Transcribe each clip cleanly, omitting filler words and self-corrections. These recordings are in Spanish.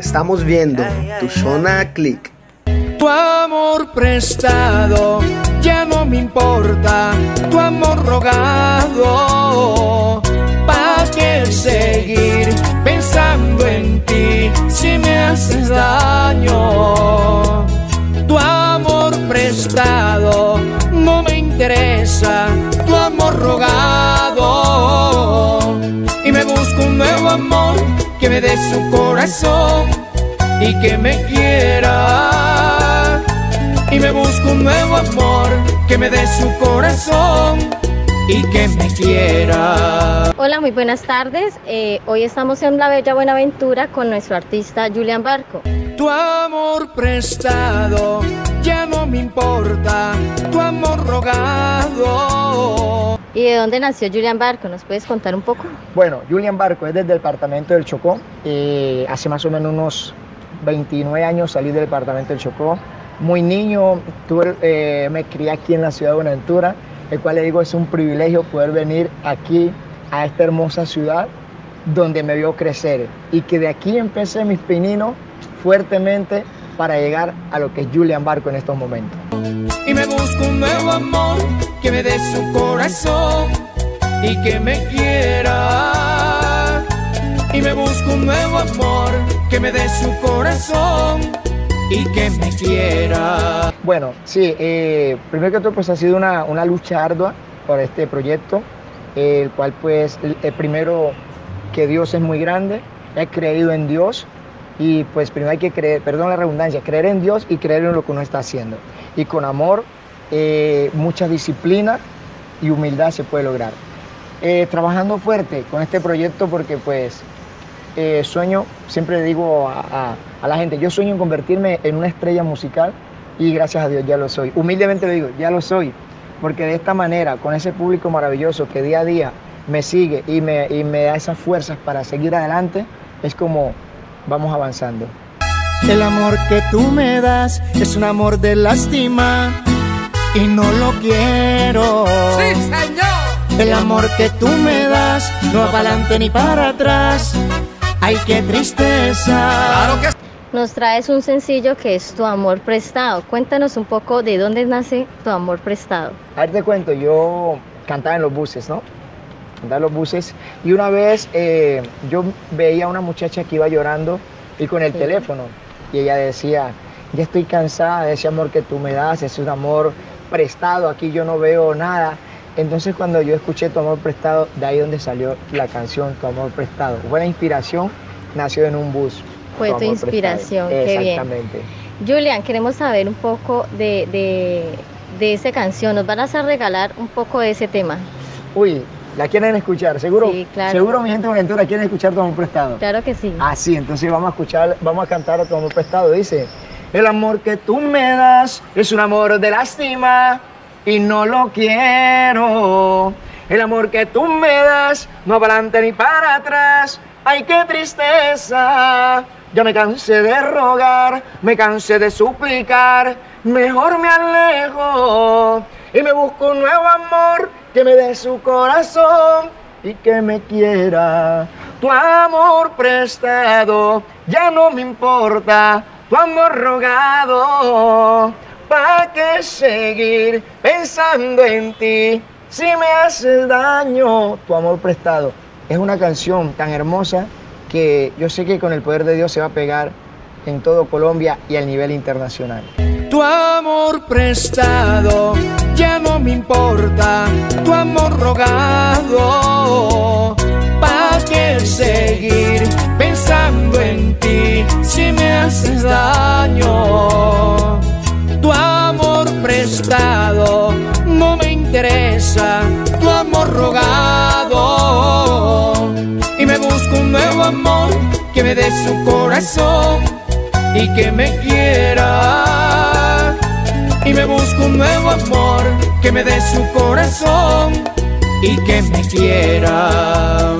Estamos viendo Tu Zona Click. Tu amor prestado ya no me importa, tu amor rogado, ¿pa' qué seguir pensando en ti si me haces daño? Tu amor prestado no me interesa, tu amor rogado, y me busco un nuevo amor que me dé su corazón y que me quiera. Y me busco un nuevo amor que me dé su corazón y que me quiera. Hola, muy buenas tardes. Hoy estamos en La Bella Buenaventura con nuestro artista Julian Barco. Tu amor prestado ya no me importa, tu amor rogado. ¿Y de dónde nació Julian Barco? ¿Nos puedes contar un poco? Bueno, Julian Barco es del departamento del Chocó. Hace más o menos unos 29 años salí del departamento del Chocó. Muy niño, me crié aquí en la ciudad de Buenaventura, el cual le digo es un privilegio poder venir aquí a esta hermosa ciudad donde me vio crecer. Y que de aquí empecé mis pininos fuertemente para llegar a lo que es Julian Barco en estos momentos. Y me busco un nuevo amor que me dé su corazón y que me quiera. Y me busco un nuevo amor que me dé su corazón y que me quiera. Bueno, sí, primero que todo pues ha sido una lucha ardua por este proyecto, el cual pues primero que Dios es muy grande, he creído en Dios. Y pues primero hay que creer, perdón la redundancia, creer en Dios y creer en lo que uno está haciendo. Y con amor, mucha disciplina y humildad se puede lograr. Trabajando fuerte con este proyecto porque pues sueño, siempre digo a la gente, yo sueño en convertirme en una estrella musical y gracias a Dios ya lo soy. Humildemente lo digo, ya lo soy. Porque de esta manera, con ese público maravilloso que día a día me sigue y me da esas fuerzas para seguir adelante, es como... vamos avanzando. El amor que tú me das es un amor de lástima y no lo quiero. ¡Sí, señor! El amor que tú me das no va para adelante ni para atrás. ¡Ay, qué tristeza! Claro que... Nos traes un sencillo que es Tu Amor Prestado. Cuéntanos un poco de dónde nace Tu Amor Prestado. A ver, te cuento, yo cantaba en los buses, ¿no? Andar los buses y una vez yo veía a una muchacha que iba llorando y con el teléfono y ella decía, ya estoy cansada de ese amor que tú me das, es un amor prestado, aquí yo no veo nada. Entonces cuando yo escuché Tu Amor Prestado, de ahí donde salió la canción Tu Amor Prestado. Buena inspiración, nació en un bus. Fue tu inspiración, qué bien. Exactamente. Julian, queremos saber un poco de esa canción, nos van a regalar un poco de ese tema. Uy. ¿La quieren escuchar? ¿Seguro? Sí, claro. ¿Seguro, mi gente de Buenaventura, quieren escuchar Tu Amor Prestado? Claro que sí. Ah, sí, entonces vamos a escuchar, vamos a cantar a Tu Amor Prestado. Dice, el amor que tú me das es un amor de lástima y no lo quiero. El amor que tú me das no va para adelante ni para atrás. ¡Ay, qué tristeza! Ya me cansé de rogar, me cansé de suplicar. Mejor me alejo y me busco un nuevo amor que me dé su corazón y que me quiera. Tu amor prestado ya no me importa, tu amor rogado, ¿pa' qué seguir pensando en ti si me haces daño? Tu amor prestado es una canción tan hermosa que yo sé que con el poder de Dios se va a pegar en todo Colombia y a nivel internacional. Tu amor prestado ya no me importa, tu amor rogado, ¿pa' qué seguir pensando en ti si me haces daño? Tu amor prestado no me interesa, tu amor rogado, y me busco un nuevo amor que me dé su corazón y que me quiera. Y me busco un nuevo amor que me dé su corazón y que me quiera.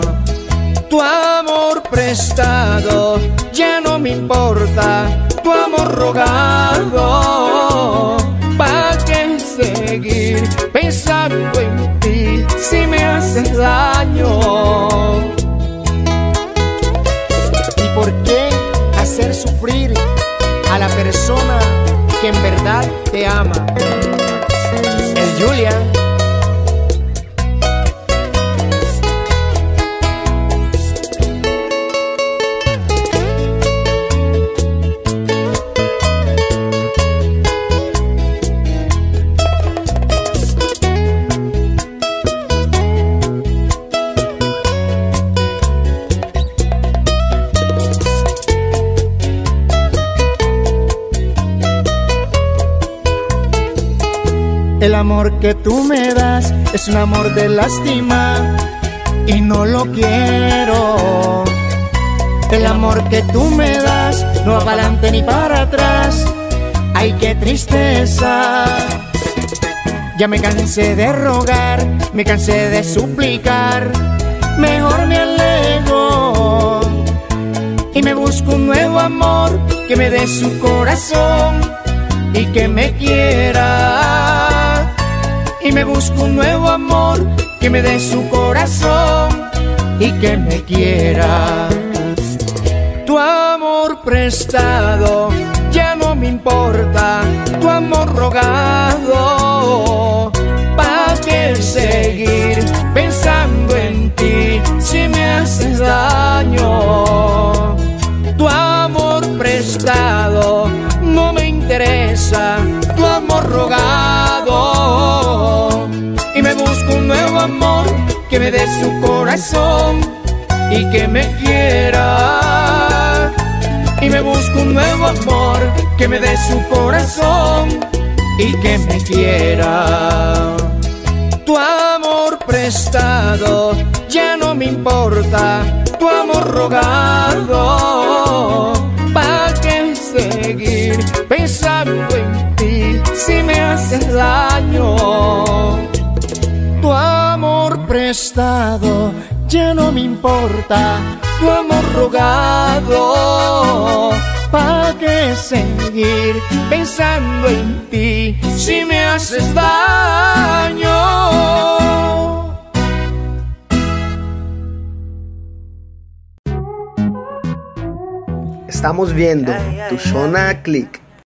Tu amor prestado ya no me importa, tu amor rogado, ¿pa' qué seguir pensando en ti si me haces daño? ¿Y por qué hacer que en verdad te ama. El Julian. El amor que tú me das es un amor de lástima y no lo quiero. El amor que tú me das no va para adelante ni para atrás. Ay, qué tristeza. Ya me cansé de rogar, me cansé de suplicar. Mejor me alejo y me busco un nuevo amor que me dé su corazón y que me quiera. Y me busco un nuevo amor que me dé su corazón y que me quiera. Tu amor prestado ya no me importa, tu amor rogado. ¿Para qué seguir pensando en ti si me haces daño? Tu amor prestado no me interesa, tu amor rogado. Y me busco un nuevo amor que me dé su corazón y que me quiera. Y me busco un nuevo amor que me dé su corazón y que me quiera. Tu amor prestado ya no me importa, tu amor rogado. ¿Para qué seguir pensando en ti si me haces daño? Tu amor prestado ya no me importa, tu amor rogado. ¿Para qué seguir pensando en ti si me haces daño? Estamos viendo Tu Zona Click.